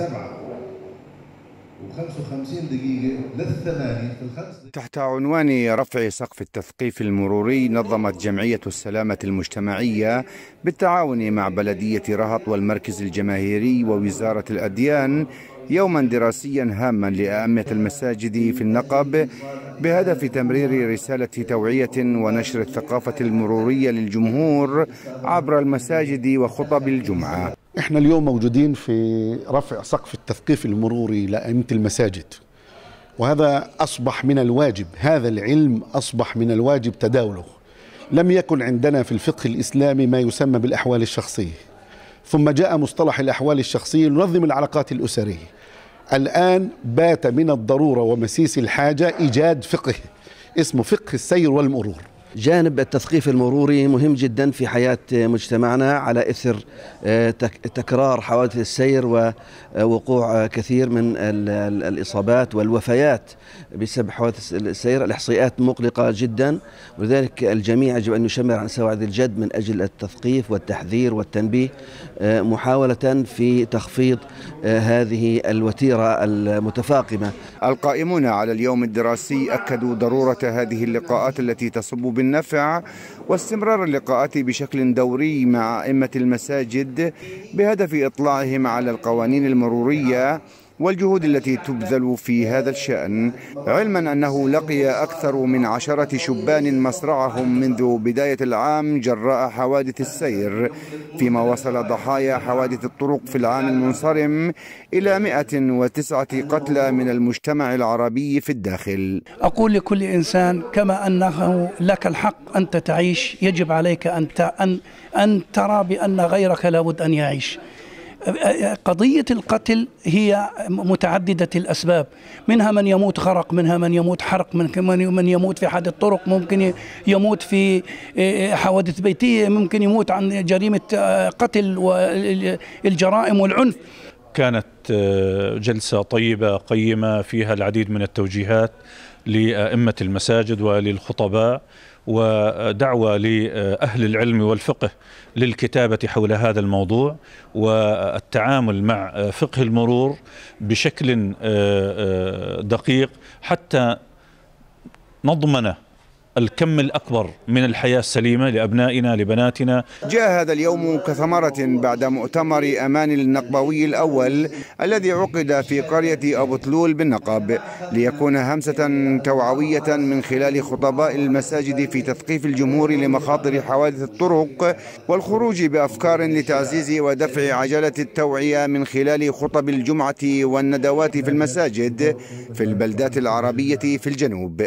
7:55 للثمانية في الخمس. تحت عنوان رفع سقف التثقيف المروري، نظمت جمعية السلامة المجتمعية بالتعاون مع بلدية رهط والمركز الجماهيري ووزارة الأديان يوما دراسيا هاما لأئمة المساجد في النقب بهدف تمرير رسالة توعية ونشر الثقافة المرورية للجمهور عبر المساجد وخطب الجمعة. احنا اليوم موجودين في رفع سقف التثقيف المروري لأئمة المساجد، وهذا أصبح من الواجب، هذا العلم أصبح من الواجب تداوله. لم يكن عندنا في الفقه الإسلامي ما يسمى بالأحوال الشخصية، ثم جاء مصطلح الأحوال الشخصية ينظم العلاقات الأسرية. الآن بات من الضرورة ومسيس الحاجة إيجاد فقه اسمه فقه السير والمرور. جانب التثقيف المروري مهم جدا في حياة مجتمعنا على إثر تكرار حوادث السير ووقوع كثير من الإصابات والوفيات بسبب حوادث السير. الإحصائيات مقلقة جدا، ولذلك الجميع يجب أن يشمر عن سواعد الجد من أجل التثقيف والتحذير والتنبيه، محاولة في تخفيض هذه الوتيرة المتفاقمة. القائمون على اليوم الدراسي أكدوا ضرورة هذه اللقاءات التي تصب بالنفع واستمرار اللقاءات بشكل دوري مع أئمة المساجد بهدف إطلاعهم على القوانين المرورية والجهود التي تبذل في هذا الشأن، علما أنه لقي أكثر من 10 شبان مصرعهم منذ بداية العام جراء حوادث السير، فيما وصل ضحايا حوادث الطرق في العام المنصرم إلى 109 قتلى من المجتمع العربي في الداخل. أقول لكل إنسان كما أنه لك الحق أن تعيش، يجب عليك أن ترى بأن غيرك لابد أن يعيش. قضية القتل هي متعددة الأسباب، منها من يموت غرق، منها من يموت حرق، من يموت في حادث طرق، ممكن يموت في حوادث بيتية، ممكن يموت عن جريمة قتل والجرائم والعنف. كانت جلسة طيبة قيمة فيها العديد من التوجيهات لأئمة المساجد وللخطباء، ودعوة لأهل العلم والفقه للكتابة حول هذا الموضوع والتعامل مع فقه المرور بشكل دقيق حتى نضمن الكم الأكبر من الحياة السليمة لأبنائنا لبناتنا. جاء هذا اليوم كثمرة بعد مؤتمر أمان النقبوي الأول الذي عقد في قرية أبو تلول بالنقب، ليكون همسة توعوية من خلال خطباء المساجد في تثقيف الجمهور لمخاطر حوادث الطرق والخروج بأفكار لتعزيز ودفع عجلة التوعية من خلال خطب الجمعة والندوات في المساجد في البلدات العربية في الجنوب.